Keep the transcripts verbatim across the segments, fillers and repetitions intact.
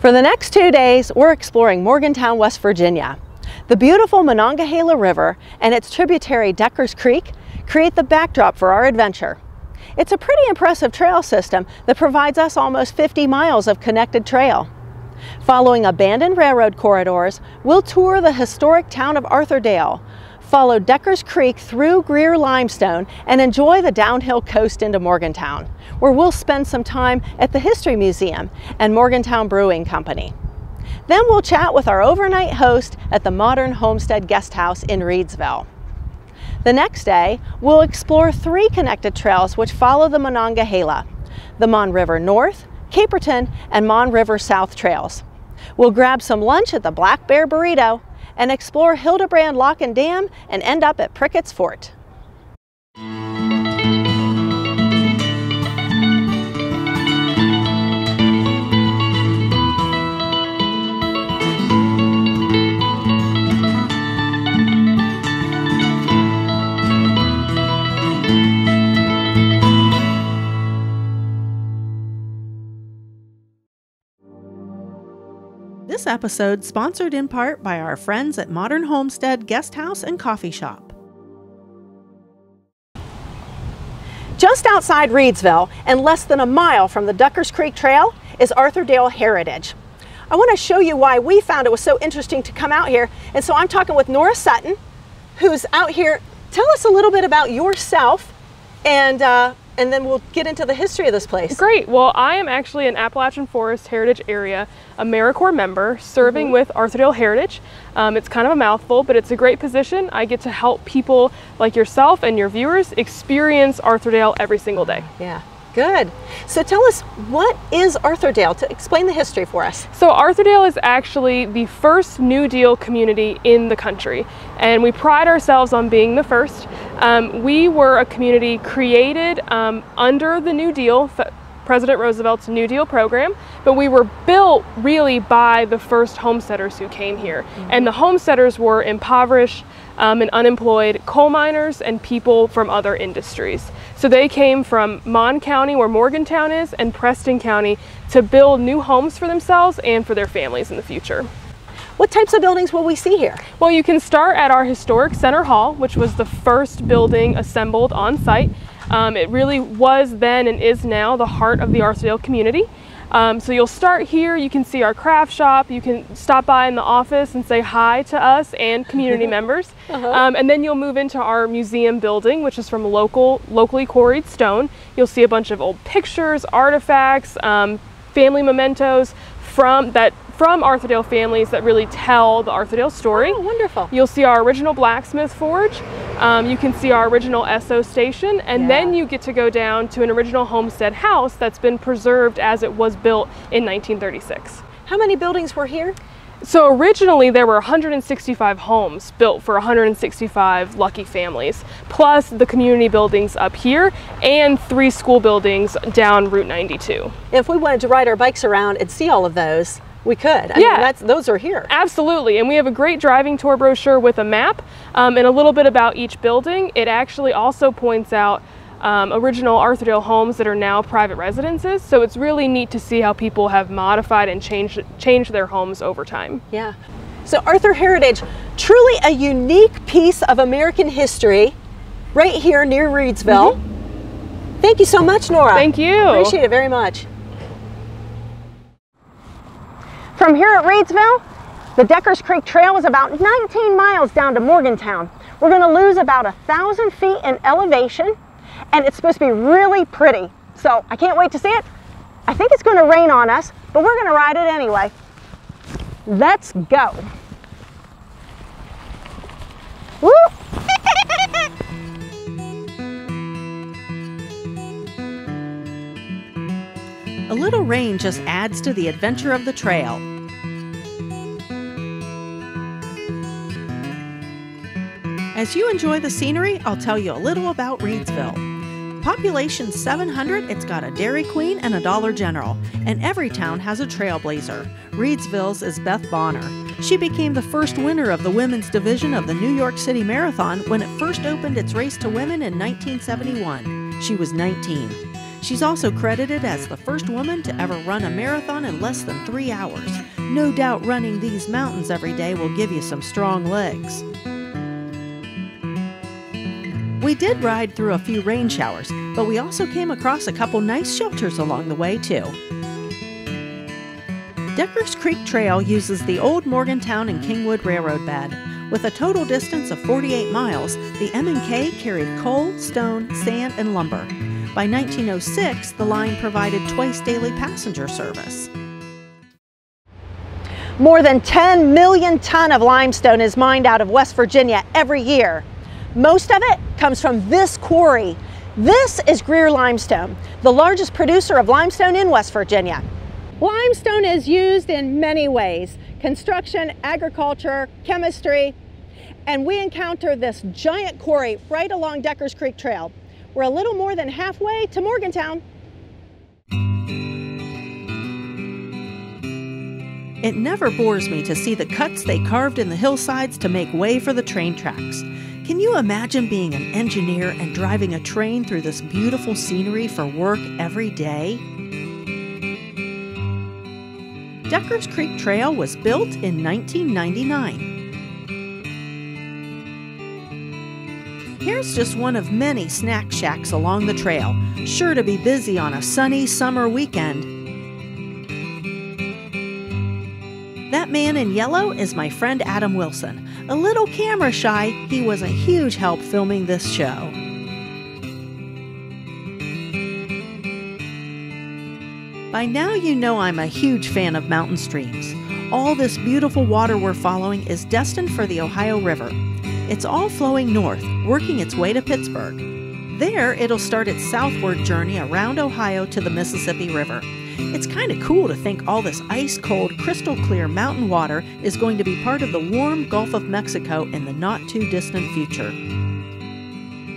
For the next two days, we're exploring Morgantown, West Virginia. The beautiful Monongahela River and its tributary Deckers Creek create the backdrop for our adventure. It's a pretty impressive trail system that provides us almost fifty miles of connected trail. Following abandoned railroad corridors, we'll tour the historic town of Arthurdale, follow Deckers Creek through Greer Limestone, and enjoy the downhill coast into Morgantown, where we'll spend some time at the History Museum and Morgantown Brewing Company. Then we'll chat with our overnight host at the Modern Homestead Guest House in Reedsville. The next day, we'll explore three connected trails which follow the Monongahela, the Mon River North, Caperton, and Mon River South Trails. We'll grab some lunch at the Black Bear Burrito and explore Hildebrand Lock and Dam and end up at Prickett's Fort. This episode sponsored in part by our friends at Modern Homestead Guest House and Coffee Shop. Just outside Reedsville and less than a mile from the Deckers Creek Trail is Arthurdale Heritage. I want to show you why we found it was so interesting to come out here, and so I'm talking with Nora Sutton, who's out here. Tell us a little bit about yourself, and uh, and then we'll get into the history of this place. Great. Well, I am actually an Appalachian Forest Heritage Area AmeriCorps member serving mm-hmm. with Arthurdale Heritage. Um, it's kind of a mouthful, but it's a great position. I get to help people like yourself and your viewers experience Arthurdale every single day. Yeah. Good. So tell us, what is Arthurdale? To explain the history for us. So Arthurdale is actually the first New Deal community in the country, and we pride ourselves on being the first. Um, we were a community created um, under the New Deal, President Roosevelt's New Deal program, but we were built really by the first homesteaders who came here. Mm-hmm. And the homesteaders were impoverished um, and unemployed coal miners and people from other industries. So they came from Mon County, where Morgantown is, and Preston County to build new homes for themselves and for their families in the future. What types of buildings will we see here? Well, you can start at our historic Center Hall, which was the first building assembled on site. Um, it really was then and is now the heart of the Arthurdale community. Um, so you'll start here, you can see our craft shop, you can stop by in the office and say hi to us and community members. Uh-huh. um, and then you'll move into our museum building, which is from local, locally quarried stone. You'll see a bunch of old pictures, artifacts, um, family mementos from that from Arthurdale families that really tell the Arthurdale story. Oh, wonderful. You'll see our original blacksmith forge. Um, you can see our original S O station, and yeah. then you get to go down to an original homestead house that's been preserved as it was built in nineteen thirty-six. How many buildings were here? So originally there were one hundred sixty-five homes built for one hundred sixty-five lucky families, plus the community buildings up here and three school buildings down Route ninety-two. If we wanted to ride our bikes around and see all of those, we could. I yeah, mean, that's, those are here. Absolutely, and we have a great driving tour brochure with a map um, and a little bit about each building. It actually also points out um, original Arthurdale homes that are now private residences, so it's really neat to see how people have modified and changed, changed their homes over time. Yeah. So Arthur Heritage, truly a unique piece of American history right here near Reedsville. Mm-hmm. Thank you so much, Nora. Thank you. Appreciate it very much. From here at Reedsville, the Deckers Creek Trail is about nineteen miles down to Morgantown. We're going to lose about a thousand feet in elevation, and it's supposed to be really pretty. So I can't wait to see it. I think it's going to rain on us, but we're going to ride it anyway. Let's go. Woo! A little rain just adds to the adventure of the trail. As you enjoy the scenery, I'll tell you a little about Reedsville. Population seven hundred, it's got a Dairy Queen and a Dollar General, and every town has a trailblazer. Reedsville's is Beth Bonner. She became the first winner of the women's division of the New York City Marathon when it first opened its race to women in nineteen seventy-one. She was nineteen. She's also credited as the first woman to ever run a marathon in less than three hours. No doubt running these mountains every day will give you some strong legs. We did ride through a few rain showers, but we also came across a couple nice shelters along the way too. Deckers Creek Trail uses the old Morgantown and Kingwood railroad bed. With a total distance of forty-eight miles, the M and K carried coal, stone, sand, and lumber. By nineteen oh six, the line provided twice daily passenger service. More than ten million ton of limestone is mined out of West Virginia every year. Most of it comes from this quarry. This is Greer Limestone, the largest producer of limestone in West Virginia. Limestone is used in many ways: construction, agriculture, chemistry, and we encounter this giant quarry right along Deckers Creek Trail. We're a little more than halfway to Morgantown. It never bores me to see the cuts they carved in the hillsides to make way for the train tracks. Can you imagine being an engineer and driving a train through this beautiful scenery for work every day? Deckers Creek Trail was built in nineteen ninety-nine. Here's just one of many snack shacks along the trail, sure to be busy on a sunny summer weekend. That man in yellow is my friend Adam Wilson. A little camera shy, he was a huge help filming this show. By now you know I'm a huge fan of mountain streams. All this beautiful water we're following is destined for the Ohio River. It's all flowing north, working its way to Pittsburgh. There, it'll start its southward journey around Ohio to the Mississippi River. It's kind of cool to think all this ice-cold, crystal-clear mountain water is going to be part of the warm Gulf of Mexico in the not-too-distant future.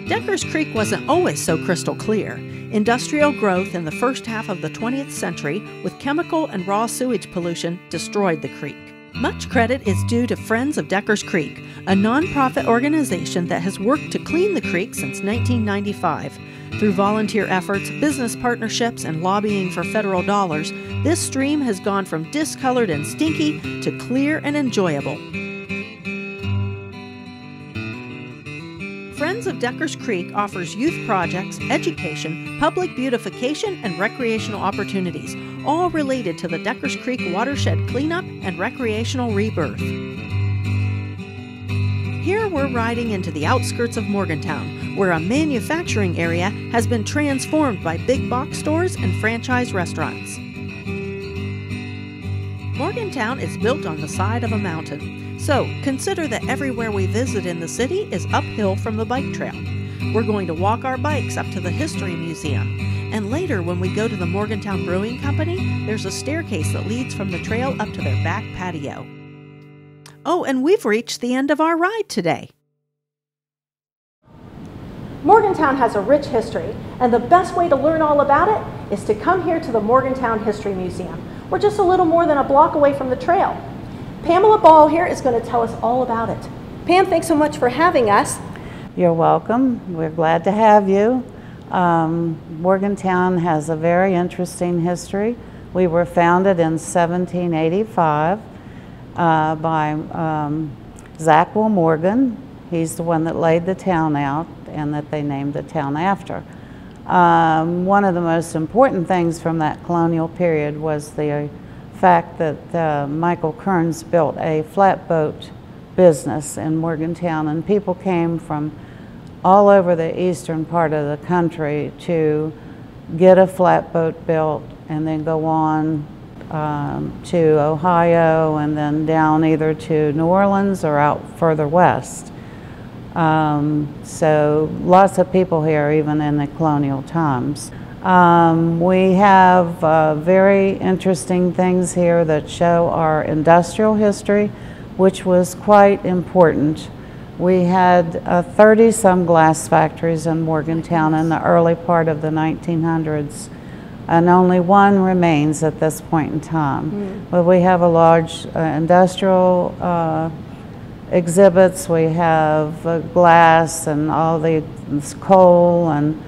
Deckers Creek wasn't always so crystal clear. Industrial growth in the first half of the twentieth century with chemical and raw sewage pollution destroyed the creek. Much credit is due to Friends of Deckers Creek, a nonprofit organization that has worked to clean the creek since nineteen ninety-five. Through volunteer efforts, business partnerships, and lobbying for federal dollars, this stream has gone from discolored and stinky to clear and enjoyable. Friends of Deckers Creek offers youth projects, education, public beautification, and recreational opportunities, all related to the Deckers Creek watershed cleanup and recreational rebirth. Here we're riding into the outskirts of Morgantown, where a manufacturing area has been transformed by big box stores and franchise restaurants. Morgantown is built on the side of a mountain, so consider that everywhere we visit in the city is uphill from the bike trail. We're going to walk our bikes up to the History Museum, and later when we go to the Morgantown Brewing Company, there's a staircase that leads from the trail up to their back patio. Oh, and we've reached the end of our ride today. Morgantown has a rich history, and the best way to learn all about it is to come here to the Morgantown History Museum. We're just a little more than a block away from the trail. Pamela Ball here is going to tell us all about it. Pam, thanks so much for having us. You're welcome. We're glad to have you. Um, Morgantown has a very interesting history. We were founded in seventeen eighty-five. Uh, by um, Zackwell Morgan. He's the one that laid the town out and that they named the town after. Um, one of the most important things from that colonial period was the fact that uh, Michael Kearns built a flatboat business in Morgantown, and people came from all over the eastern part of the country to get a flatboat built and then go on Um, to Ohio and then down either to New Orleans or out further west. Um, so lots of people here even in the colonial times. Um, we have uh, very interesting things here that show our industrial history, which was quite important. We had uh, thirty some glass factories in Morgantown in the early part of the nineteen hundreds. And only one remains at this point in time. Mm. But we have a large uh, industrial uh, exhibits. We have uh, glass and all the coal and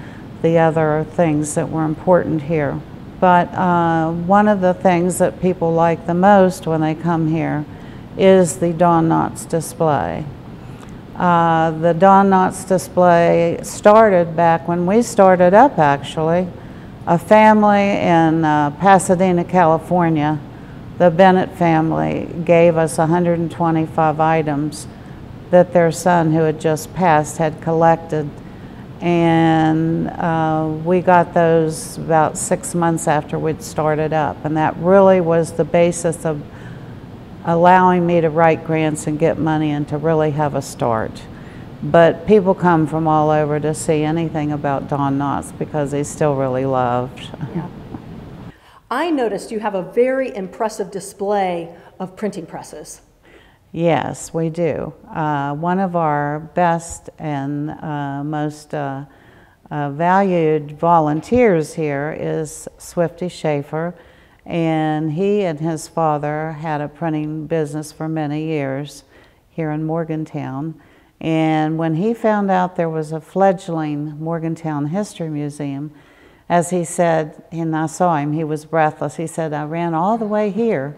the other things that were important here. But uh, one of the things that people like the most when they come here is the Don Knotts display. Uh, the Don Knotts display started back when we started up, actually. A family in uh, Pasadena, California, the Bennett family, gave us one hundred twenty-five items that their son, who had just passed, had collected. And uh, we got those about six months after we'd started up. And that really was the basis of allowing me to write grants and get money and to really have a start. But people come from all over to see anything about Don Knotts because he's still really loved. Yeah. I noticed you have a very impressive display of printing presses. Yes, we do. Uh, one of our best and uh, most uh, uh, valued volunteers here is Swifty Schaefer, and he and his father had a printing business for many years here in Morgantown. And when he found out there was a fledgling Morgantown History Museum, as he said, and I saw him, he was breathless. He said, I ran all the way here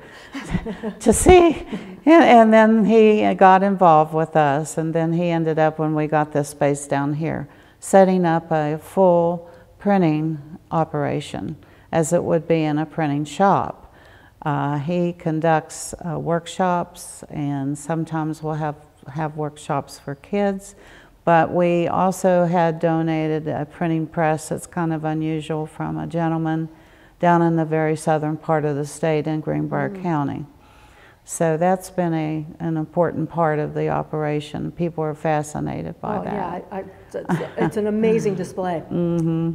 to see. And, and then he got involved with us. And then he ended up, when we got this space down here, setting up a full printing operation, as it would be in a printing shop. Uh, he conducts uh, workshops, and sometimes we'll have, have workshops for kids. But we also had donated a printing press that's kind of unusual from a gentleman down in the very southern part of the state in Greenbrier mm. County. So that's been a, an important part of the operation. People are fascinated by oh, that. Yeah, I, I, it's, it's an amazing display. Mm-hmm.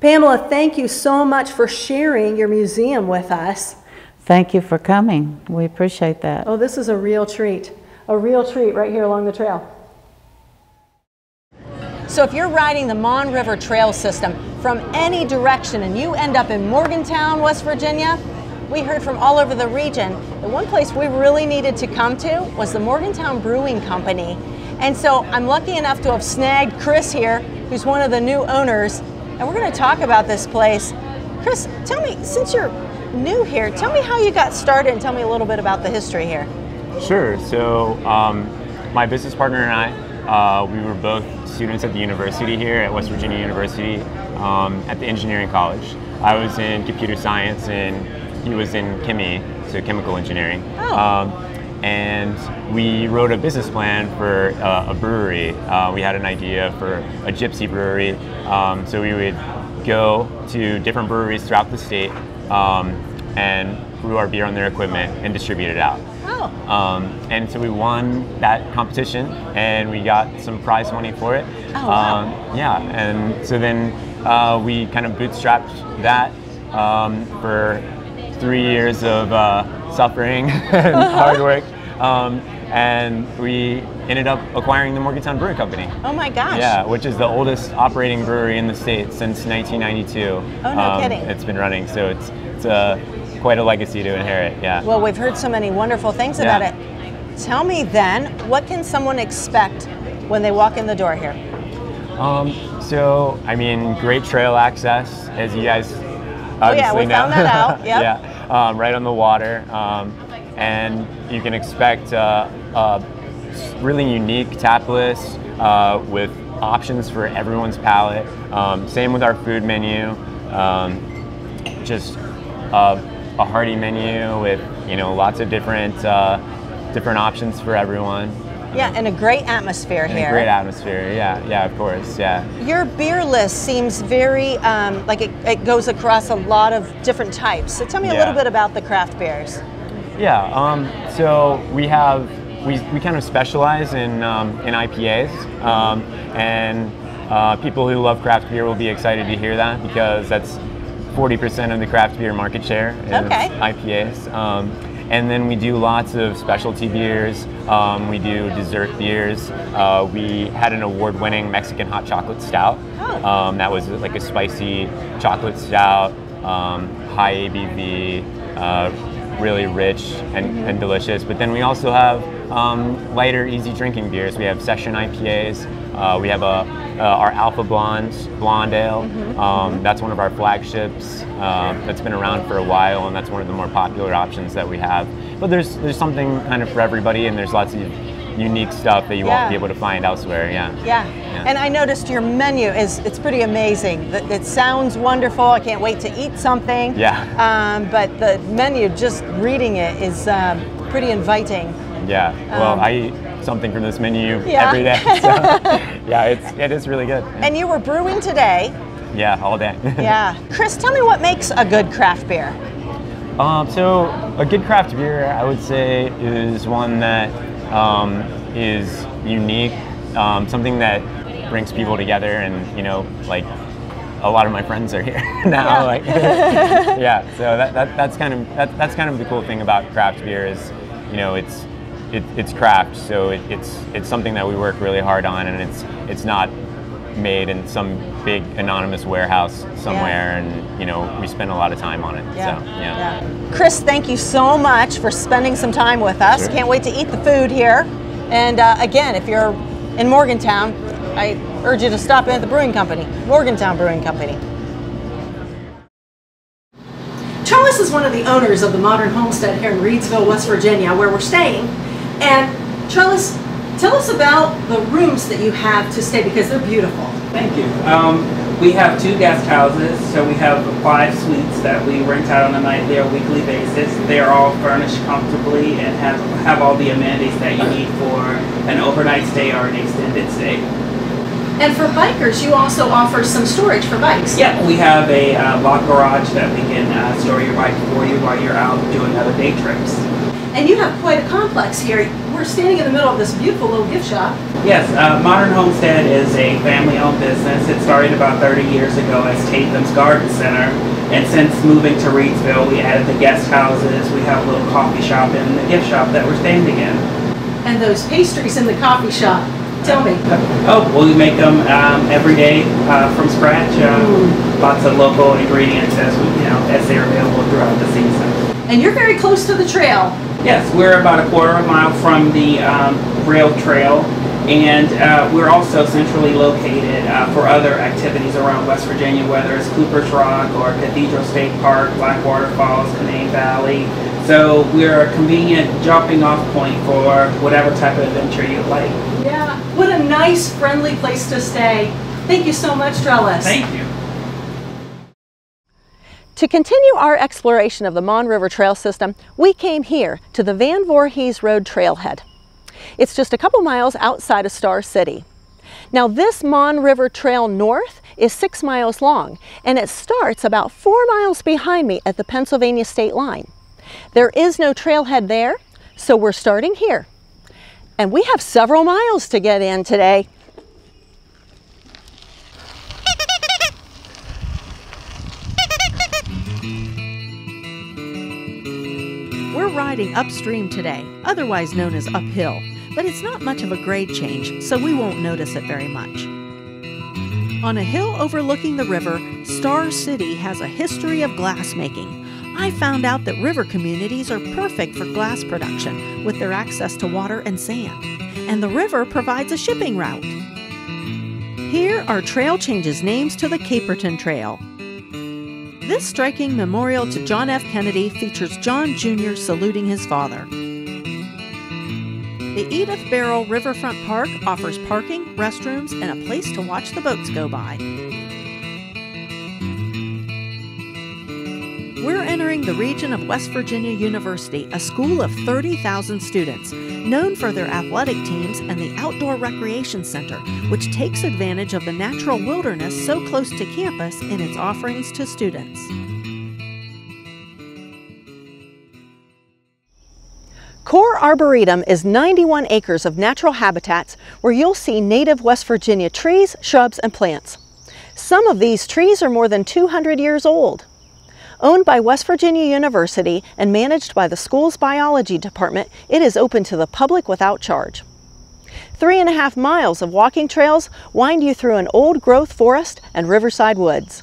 Pamela, thank you so much for sharing your museum with us. Thank you for coming. We appreciate that. Oh, this is a real treat. A real treat right here along the trail. So if you're riding the Mon River Trail system from any direction and you end up in Morgantown, West Virginia, we heard from all over the region. The one place we really needed to come to was the Morgantown Brewing Company. And so I'm lucky enough to have snagged Chris here, who's one of the new owners, and we're going to talk about this place. Chris, tell me, since you're new here, tell me how you got started and tell me a little bit about the history here. Sure. So um, my business partner and I, Uh, we were both students at the university here at West Virginia University um, at the engineering college. I was in computer science and he was in chemie, so chemical engineering. Oh. Um, and we wrote a business plan for uh, a brewery. Uh, we had an idea for a gypsy brewery. Um, so we would go to different breweries throughout the state um, and brew our beer on their equipment and distribute it out. Oh. Um, and so we won that competition and we got some prize money for it. Oh, wow. Um, yeah, and so then uh, we kind of bootstrapped that um, for three years of uh, suffering and hard work. Um, and we ended up acquiring the Morgantown Brewing Company. Oh my gosh. Yeah, which is the oldest operating brewery in the state since nineteen ninety-two. Oh, no um, kidding. It's been running, so it's, it's a quite a legacy to inherit, yeah. Well, we've heard so many wonderful things about yeah. it. Tell me then, what can someone expect when they walk in the door here? Um, so, I mean, great trail access, as you guys obviously oh, yeah, we know. Found that out. Yep. Yeah, um, right on the water. Um, and you can expect uh, a really unique tap list uh, with options for everyone's palate. Um, same with our food menu. Um, just uh, a hearty menu with, you know, lots of different uh, different options for everyone. Yeah, and a great atmosphere and here. A great atmosphere, yeah, yeah, of course, yeah. Your beer list seems very, um, like it, it goes across a lot of different types. So tell me yeah. a little bit about the craft beers. Yeah, um, so we have, we, we kind of specialize in, um, in I P As, um, and uh, people who love craft beer will be excited to hear that because that's forty percent of the craft beer market share is okay. I P As. Um, and then we do lots of specialty beers. Um, we do dessert beers. Uh, we had an award-winning Mexican hot chocolate stout. Oh. Um, that was like a spicy chocolate stout, um, high A B V, uh, really rich and, mm-hmm. and delicious. But then we also have um, lighter, easy drinking beers. We have session I P As. Uh, we have a, uh, our Alpha Blonde, Blonde Ale. Mm-hmm. um, that's one of our flagships. Um, that's been around for a while, and that's one of the more popular options that we have. But there's there's something kind of for everybody, and there's lots of unique stuff that you yeah. won't be able to find elsewhere. Yeah. yeah. Yeah. And I noticed your menu is it's pretty amazing. It, it sounds wonderful. I can't wait to eat something. Yeah. Um, but the menu, just reading it, is um, pretty inviting. Yeah. Well, um, I eat something from this menu yeah. every day. So, yeah, it's it is really good. Yeah. And you were brewing today. Yeah, all day. yeah. Chris, tell me what makes a good craft beer. Um, so a good craft beer, I would say, is one that um, is unique, um, something that brings people together, and you know, like a lot of my friends are here now. Yeah. Like, yeah. So that, that that's kind of that, that's kind of the cool thing about craft beer is, you know, it's it, it's craft, so it, it's it's something that we work really hard on, and it's it's not made in some big anonymous warehouse somewhere, yeah. and you know, we spend a lot of time on it. Yeah. So, yeah. yeah. Chris, thank you so much for spending some time with us. Sure. Can't wait to eat the food here. And uh, again, if you're in Morgantown, I urge you to stop in at the Brewing Company, Morgantown Brewing Company. Trellis is one of the owners of the Modern Homestead here in Reedsville, West Virginia, where we're staying. And Trellis, tell us about the rooms that you have to stay, because they're beautiful. Thank you. Um, we have two guest houses, so we have five suites that we rent out on a nightly or weekly basis. They are all furnished comfortably and have, have all the amenities that you need for an overnight stay or an extended stay. And for bikers, you also offer some storage for bikes. Yeah, we have a uh, lock garage that we can uh, store your bike for you while you're out doing other day trips. And you have quite a complex here. We're standing in the middle of this beautiful little gift shop. Yes, uh, Modern Homestead is a family-owned business. It started about thirty years ago as Tatham's Garden Center. And since moving to Reedsville, we added the guest houses. We have a little coffee shop and the gift shop that we're standing in. And those pastries in the coffee shop, tell me. Oh, well, we make them um, every day uh, from scratch. Um, lots of local ingredients as, we, you know, as they're available throughout the season. And you're very close to the trail. Yes, we're about a quarter of a mile from the um, rail trail, and uh, we're also centrally located uh, for other activities around West Virginia, whether it's Cooper's Rock or Cathedral State Park, Blackwater Falls, Canaan Valley. So we're a convenient jumping off point for whatever type of adventure you like. Yeah, what a nice, friendly place to stay. Thank you so much, Trellis. Thank you. To continue our exploration of the Mon River Trail system, we came here to the Van Voorhees Road Trailhead. It's just a couple miles outside of Star City. Now this Mon River Trail North is six miles long, and it starts about four miles behind me at the Pennsylvania state line. There is no trailhead there, so we're starting here. And we have several miles to get in today. We're riding upstream today, otherwise known as uphill, but it's not much of a grade change, so we won't notice it very much. On a hill overlooking the river, Star City has a history of glassmaking. I found out that river communities are perfect for glass production with their access to water and sand, and the river provides a shipping route. Here our trail changes names to the Caperton Trail. This striking memorial to John F. Kennedy features John Junior saluting his father. The Edith Barrel Riverfront Park offers parking, restrooms, and a place to watch the boats go by. We're entering the region of West Virginia University, a school of thirty thousand students, known for their athletic teams and the Outdoor Recreation Center, which takes advantage of the natural wilderness so close to campus in its offerings to students. Core Arboretum is ninety-one acres of natural habitats where you'll see native West Virginia trees, shrubs, and plants. Some of these trees are more than two hundred years old. Owned by West Virginia University and managed by the school's biology department, it is open to the public without charge. Three and a half miles of walking trails wind you through an old growth forest and riverside woods.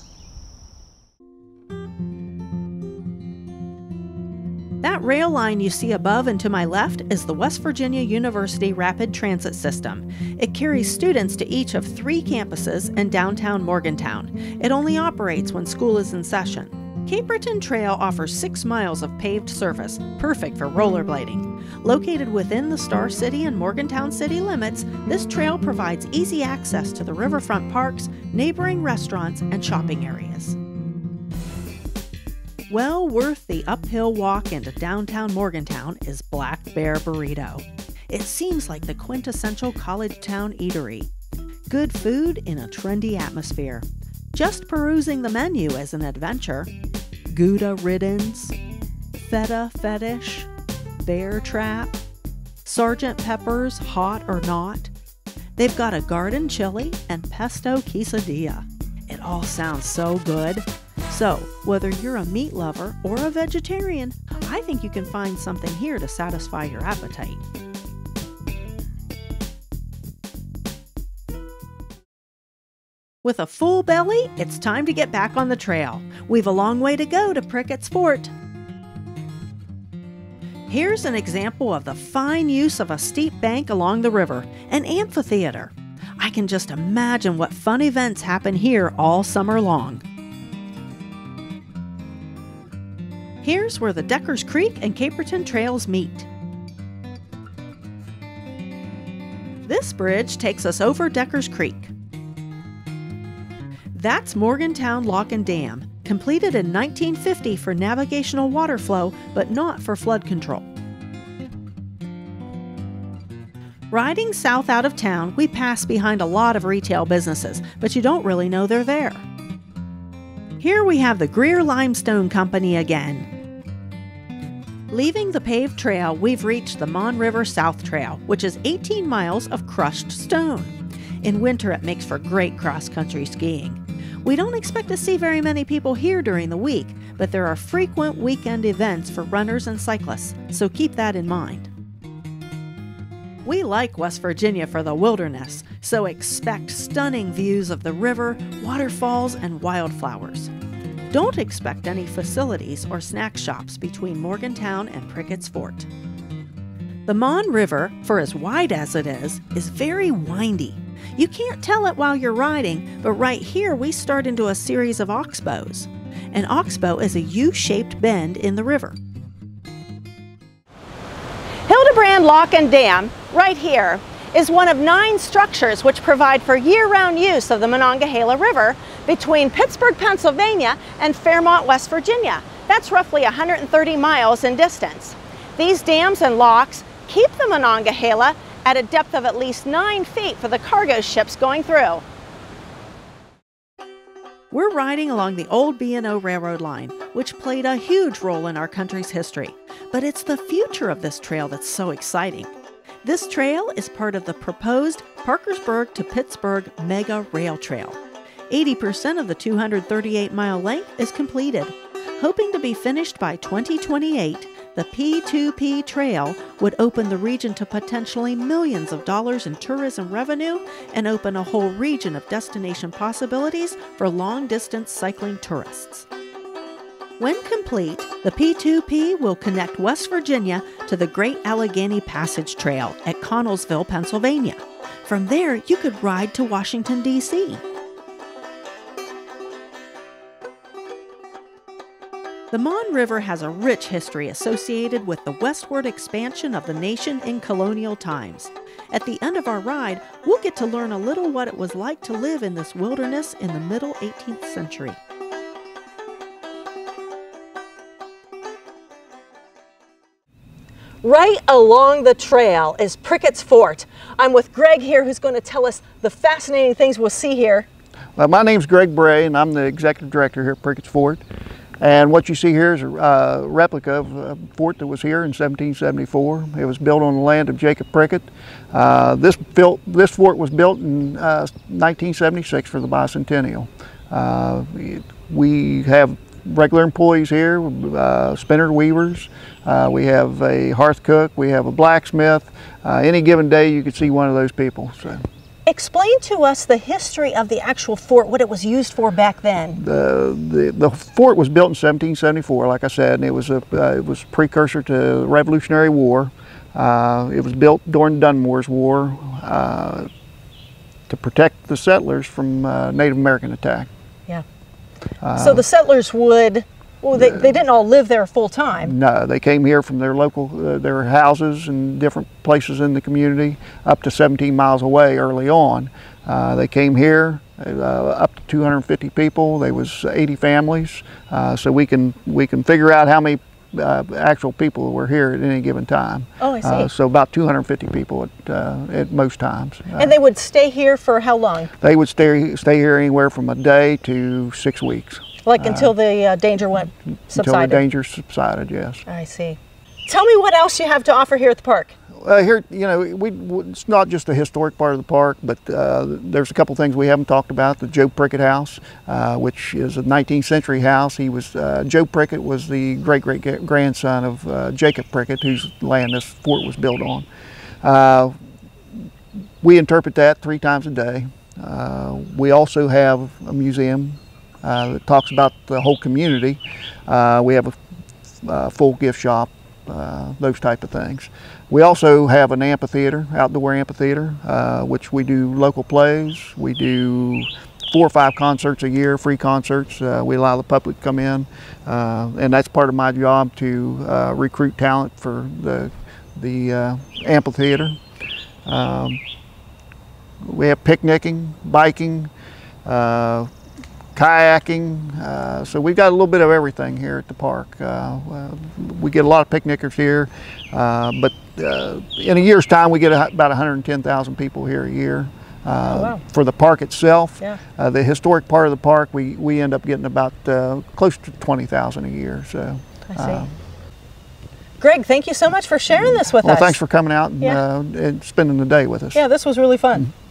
That rail line you see above and to my left is the West Virginia University Rapid Transit System. It carries students to each of three campuses in downtown Morgantown. It only operates when school is in session. Caperton Trail offers six miles of paved surface, perfect for rollerblading. Located within the Star City and Morgantown city limits, this trail provides easy access to the riverfront parks, neighboring restaurants, and shopping areas. Well worth the uphill walk into downtown Morgantown is Black Bear Burrito. It seems like the quintessential college town eatery. Good food in a trendy atmosphere. Just perusing the menu as an adventure. Gouda riddance, feta fetish, bear trap, Sergeant Pepper's hot or not. They've got a garden chili and pesto quesadilla. It all sounds so good. So, whether you're a meat lover or a vegetarian, I think you can find something here to satisfy your appetite. With a full belly, it's time to get back on the trail. We've a long way to go to Prickett's Fort. Here's an example of the fine use of a steep bank along the river, an amphitheater. I can just imagine what fun events happen here all summer long. Here's where the Deckers Creek and Caperton Trails meet. This bridge takes us over Deckers Creek. That's Morgantown Lock and Dam, completed in nineteen fifty for navigational water flow, but not for flood control. Riding south out of town, we pass behind a lot of retail businesses, but you don't really know they're there. Here we have the Greer Limestone Company again. Leaving the paved trail, we've reached the Mon River South Trail, which is eighteen miles of crushed stone. In winter, it makes for great cross-country skiing. We don't expect to see very many people here during the week, but there are frequent weekend events for runners and cyclists, so keep that in mind. We like West Virginia for the wilderness, so expect stunning views of the river, waterfalls, and wildflowers. Don't expect any facilities or snack shops between Morgantown and Prickett's Fort. The Mon River, for as wide as it is, is very windy. You can't tell it while you're riding, but right here we start into a series of oxbows. An oxbow is a U-shaped bend in the river. Hildebrand Lock and Dam, right here, is one of nine structures which provide for year-round use of the Monongahela River between Pittsburgh, Pennsylvania and Fairmont, West Virginia. That's roughly one hundred thirty miles in distance. These dams and locks keep the Monongahela at a depth of at least nine feet for the cargo ships going through. We're riding along the old B and O Railroad line, which played a huge role in our country's history. But it's the future of this trail that's so exciting. This trail is part of the proposed Parkersburg to Pittsburgh Mega Rail Trail. eighty percent of the two hundred thirty-eight mile length is completed. Hoping to be finished by twenty twenty-eight, the P two P Trail would open the region to potentially millions of dollars in tourism revenue and open a whole region of destination possibilities for long-distance cycling tourists. When complete, the P two P will connect West Virginia to the Great Allegheny Passage Trail at Connellsville, Pennsylvania. From there, you could ride to Washington, D C The Mon River has a rich history associated with the westward expansion of the nation in colonial times. At the end of our ride, we'll get to learn a little what it was like to live in this wilderness in the middle eighteenth century. Right along the trail is Prickett's Fort. I'm with Greg here, who's going to tell us the fascinating things we'll see here. Well, my name's Greg Bray, and I'm the executive director here at Prickett's Fort. And what you see here is a uh, replica of a fort that was here in seventeen seventy-four. It was built on the land of Jacob Prickett. Uh, this, built, this fort was built in uh, nineteen seventy-six for the bicentennial. Uh, it, we have regular employees here, uh, spinner weavers, uh, we have a hearth cook, we have a blacksmith. Uh, any given day you could see one of those people. So. Explain to us the history of the actual fort, what it was used for back then. The, the, the fort was built in seventeen seventy-four, like I said, and it was a uh, it was precursor to the Revolutionary War. Uh, it was built during Dunmore's War uh, to protect the settlers from uh, Native American attack. Yeah. Uh, so the settlers would, well, they, uh, they didn't all live there full time. No, they came here from their local, uh, their houses and different places in the community up to seventeen miles away early on. Uh, they came here, uh, up to two hundred fifty people. There was eighty families. Uh, so we can, we can figure out how many Uh, actual people were here at any given time. Oh, I see. Uh, so about two hundred fifty people at, uh, at most times. Uh, and they would stay here for how long? They would stay stay here anywhere from a day to six weeks. Like uh, until the uh, danger went subsided? Until the danger subsided, yes. I see. Tell me what else you have to offer here at the park. Uh, here, you know, we, we, it's not just the historic part of the park, but uh, there's a couple things we haven't talked about. The Joe Prickett house, uh, which is a nineteenth century house. He was, uh, Joe Prickett was the great-great-grandson of uh, Jacob Prickett, whose land this fort was built on. Uh, we interpret that three times a day. Uh, we also have a museum uh, that talks about the whole community. Uh, we have a uh, full gift shop. Uh, those type of things. We also have an amphitheater, outdoor amphitheater, uh, which we do local plays. We do four or five concerts a year, free concerts. Uh, we allow the public to come in, uh, and that's part of my job to uh, recruit talent for the, the uh, amphitheater. Um, we have picnicking, biking, uh, kayaking, uh, so we've got a little bit of everything here at the park. Uh, we get a lot of picnickers here, uh, but uh, in a year's time we get a, about one hundred ten thousand people here a year. Uh, oh, wow. For the park itself, yeah. uh, the historic part of the park, we, we end up getting about uh, close to twenty thousand a year. So, I see. Uh, Greg, thank you so much for sharing this with well, us. Well, thanks for coming out and, yeah. uh, and spending the day with us. Yeah, this was really fun. Mm-hmm.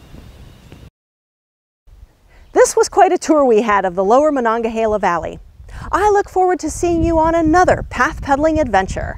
This was quite a tour we had of the lower Monongahela Valley. I look forward to seeing you on another path pedaling adventure.